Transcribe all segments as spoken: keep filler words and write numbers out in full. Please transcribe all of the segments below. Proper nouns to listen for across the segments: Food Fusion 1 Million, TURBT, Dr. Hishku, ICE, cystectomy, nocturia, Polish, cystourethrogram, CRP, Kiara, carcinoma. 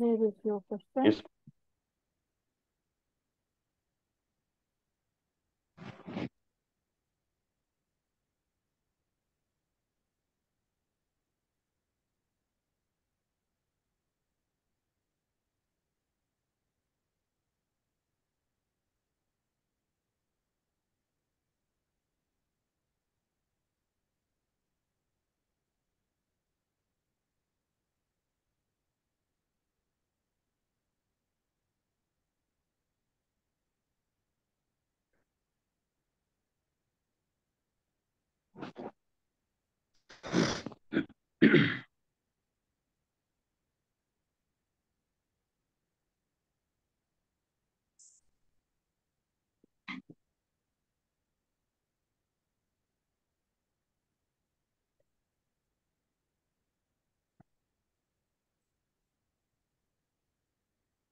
May I review your question? Yes.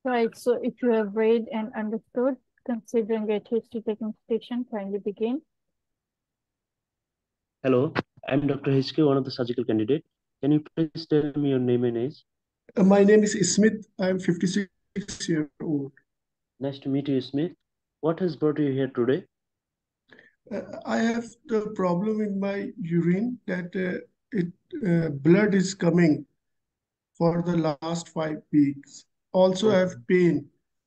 Right, so if you have read and understood, considering a history taking station, kindly begin. Hello, I'm Doctor Hishku, one of the surgical candidates. Can you please tell me your name and age? Uh, my name is Smith. I'm fifty-six years old. Nice to meet you, Smith. What has brought you here today? Uh, I have the problem in my urine that uh, it uh, blood is coming for the last five weeks. Also, I have pain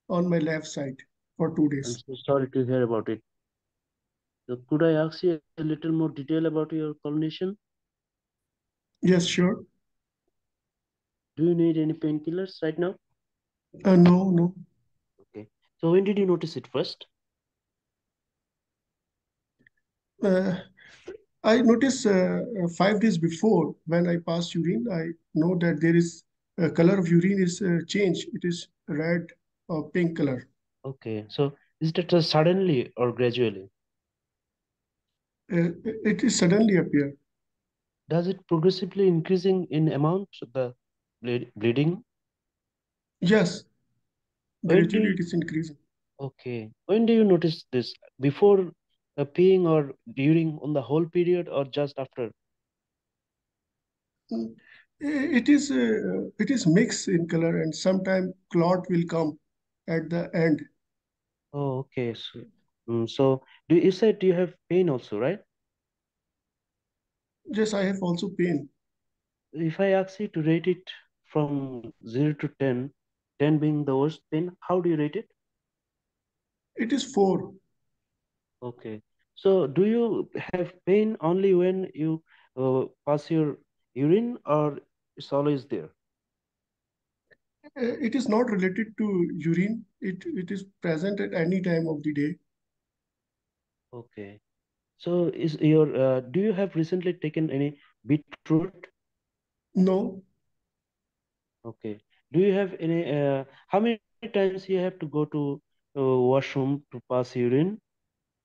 on my left side for two days. I'm so sorry to hear about it. So could I ask you a little more detail about your condition? Yes, sure. Do you need any painkillers right now? Uh, no, no. Okay. So when did you notice it first? Uh, I noticed uh, five days before when I passed urine. I know that there is Uh, color of urine is uh, changed. It is red or pink color. Okay. So is that uh, suddenly or gradually? Uh, it is suddenly appear. Does it progressively increasing in amount, the bleed bleeding? Yes. Gradually you... it is increasing. Okay. When do you notice this? Before uh, peeing or during on the whole period or just after? Mm. It is uh, it is mixed in color, and sometimes clot will come at the end. Oh, okay. So, um, so do you said you have pain also, right? Yes, I have also pain. If I ask you to rate it from zero to ten, ten being the worst pain, how do you rate it? It is four. Okay. So, do you have pain only when you uh, pass your urine, or it's always there? It is not related to urine. It, it is present at any time of the day. Okay. So is your, uh, do you have recently taken any beetroot? No. Okay. Do you have any, uh, how many times you have to go to uh, washroom to pass urine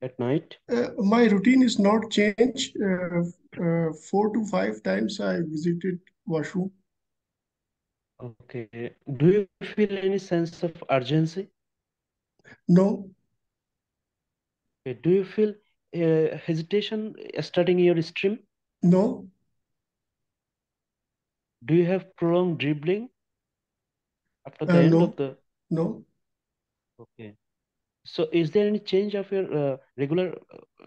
at night? Uh, my routine is not changed. Uh, uh, four to five times I visited washroom. Okay. Do you feel any sense of urgency? No. Okay. Do you feel uh, hesitation starting your stream? No. Do you have prolonged dribbling after the uh, end no. of the? No. Okay. So is there any change of your uh, regular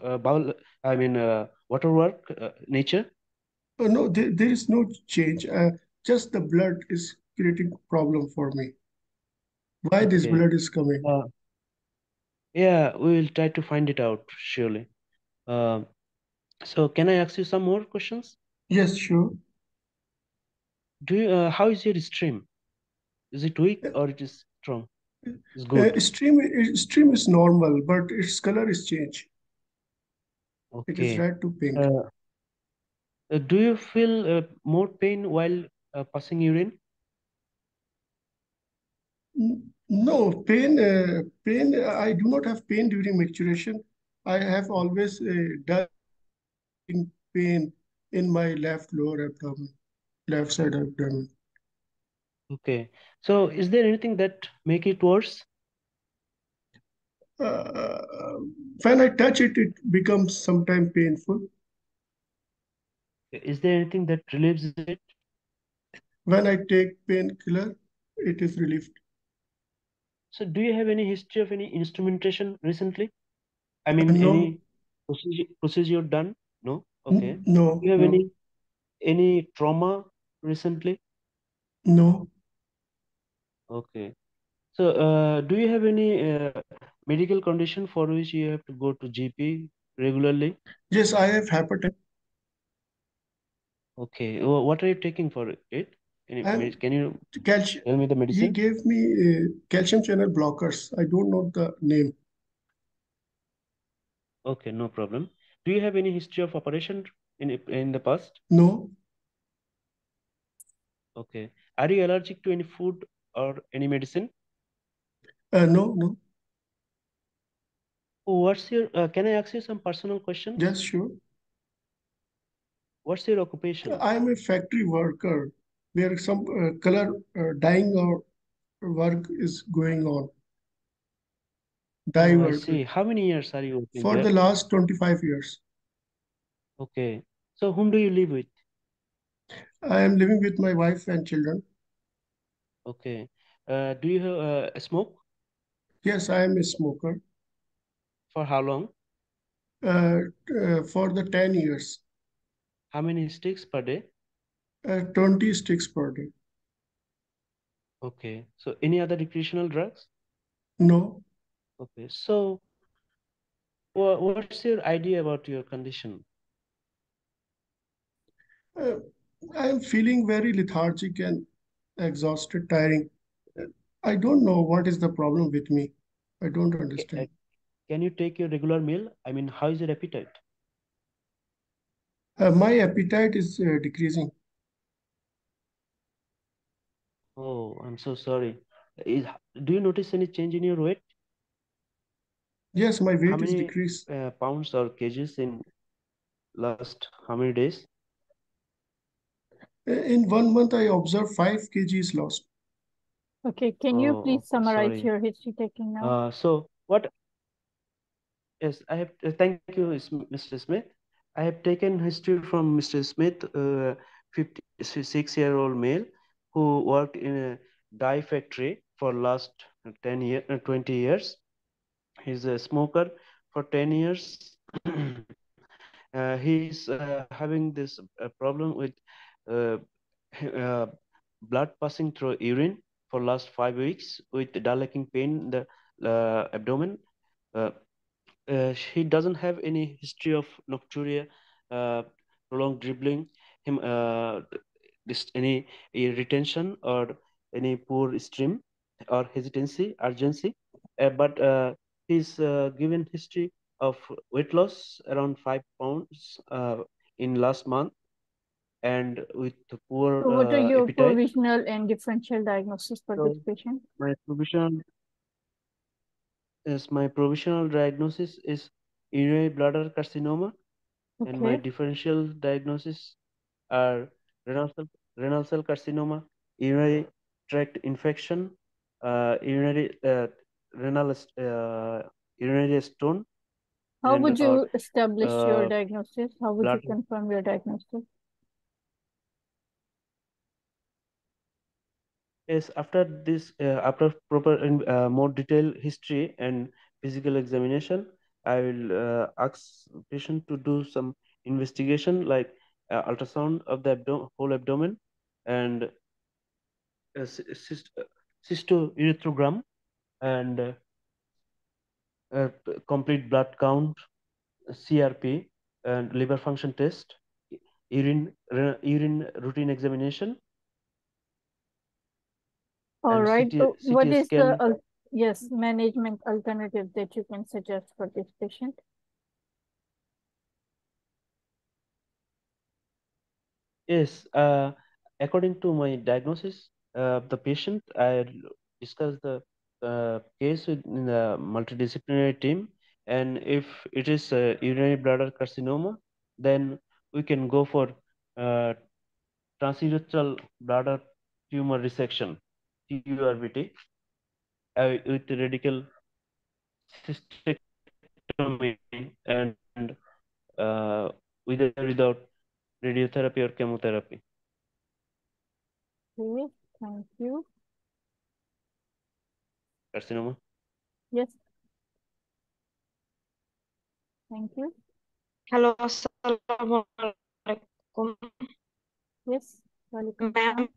uh, bowel, I mean, uh, water work uh, nature? Uh, no, there, there is no change. Uh, just the blood is creating a problem for me. Why okay. this blood is coming? Uh, yeah, we will try to find it out, surely. Uh, so can I ask you some more questions? Yes, sure. Do you, uh, how is your stream? Is it weak or it is strong? It's good. Uh, stream, stream is normal, but its color is changed. Okay. It is red to pink. Uh, do you feel uh, more pain while uh, passing urine? No, pain, uh, pain. I do not have pain during maturation. I have always uh, done in pain in my left lower abdomen, left side abdomen. Okay. So is there anything that make it worse? Uh, when I touch it, it becomes sometimes painful. Is there anything that relieves it? When I take painkiller, it is relieved. So do you have any history of any instrumentation recently? I mean, no. Any procedure, procedure done? No? Okay. No. Do you have no. any any trauma recently? No. Okay. So uh, do you have any uh, medical condition for which you have to go to G P regularly? Yes, I have hypertension. Okay. What are you taking for it? Can you, can you tell me the medicine? He gave me uh, calcium channel blockers. I don't know the name. Okay, no problem. Do you have any history of operation in, in the past? No. Okay. Are you allergic to any food or any medicine? Uh, no, no. What's your, uh, can I ask you some personal questions? Yes, sure. What's your occupation? I'm a factory worker where some uh, color uh, dyeing or work is going on. Dye oh, work. I see. How many years are you working For there? The last twenty-five years. Okay. So whom do you live with? I am living with my wife and children. Okay. Uh, do you have uh, a smoke? Yes, I am a smoker. For how long? Uh, uh, for the ten years. How many sticks per day? Uh, twenty sticks per day. Okay. So any other recreational drugs? No. Okay. So what's your idea about your condition? Uh, I am feeling very lethargic and exhausted, tiring. I don't know what is the problem with me. I don't understand. Can you take your regular meal? I mean, how is your appetite? Uh, my appetite is uh, decreasing. Oh, I'm so sorry. Is, do you notice any change in your weight? Yes, my weight is decreased. Uh, pounds or kgs in last how many days? In one month, I observed five kgs lost. Okay, can you oh, please summarize sorry. your history taking now? Uh, so what? Yes, I have. Uh, thank you, Mister Smith. I have taken history from Mister Smith, uh, fifty-six-year-old male who worked in a dye factory for last ten year, uh, twenty years. He's a smoker for ten years. uh, he's uh, having this uh, problem with uh, uh, blood passing through urine for last five weeks with dilating pain in the uh, abdomen. Uh, Uh, he doesn't have any history of nocturia, uh, prolonged dribbling, him, uh, this, any, any retention or any poor stream or hesitancy, urgency. Uh, but uh, he's uh, given history of weight loss around five pounds uh, in last month, and with the poor. So what uh, are your appetite. Provisional and differential diagnosis for so this patient? My provisional. Yes, my provisional diagnosis is urinary bladder carcinoma, okay. and my differential diagnosis are renal cell, renal cell carcinoma, urinary tract infection, uh, urinary uh, renal uh, urinary stone. How and, would you or, establish uh, your diagnosis? How would you confirm your diagnosis? Yes, after this, uh, after proper and uh, more detailed history and physical examination, I will uh, ask patient to do some investigation like uh, ultrasound of the abdo whole abdomen and uh, cyst cystourethrogram and uh, uh, complete blood count, C R P and liver function test, urine urine routine examination. All right. C T, so C T what is scan. the uh, yes management alternative that you can suggest for this patient? Yes. Uh, according to my diagnosis of uh, the patient, I discussed the uh, case with the multidisciplinary team, and if it is uh, urinary bladder carcinoma, then we can go for uh, transurethral bladder tumor resection. T U R B T uh, with radical cystectomy and, and uh, with or without radiotherapy or chemotherapy. Okay, thank you. carcinoma? Yes. Thank you. Hello, assalamu alaikum. Yes. Ma'am,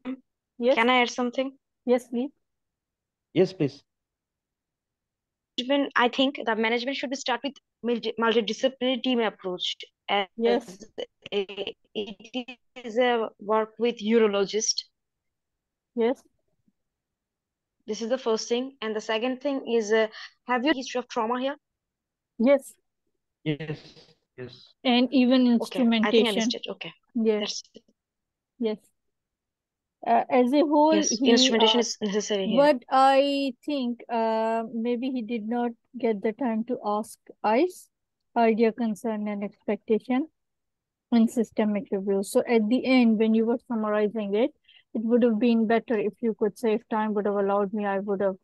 yes. Can I add something? Yes, please. Yes, please. I think that management should start with multidisciplinary team approach. As yes. It is a work with urologist. Yes. This is the first thing. And the second thing is, uh, have you history of trauma here? Yes. Yes. Yes. And even instrumentation. Okay. I think I missed it. Okay. Yes. That's... Yes. Uh, as a whole, yes, he, instrumentation uh, is necessary here. But I think uh, maybe he did not get the time to ask ICE, idea, concern, and expectation, and systemic review. So at the end, when you were summarizing it, it would have been better if you could save time, would have allowed me, I would have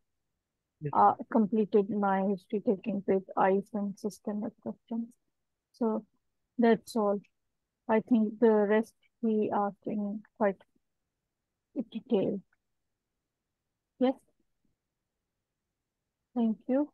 yes. uh, completed my history taking with ICE and systemic questions. So that's all. I think the rest he asked in quite detail. Yes. Thank you.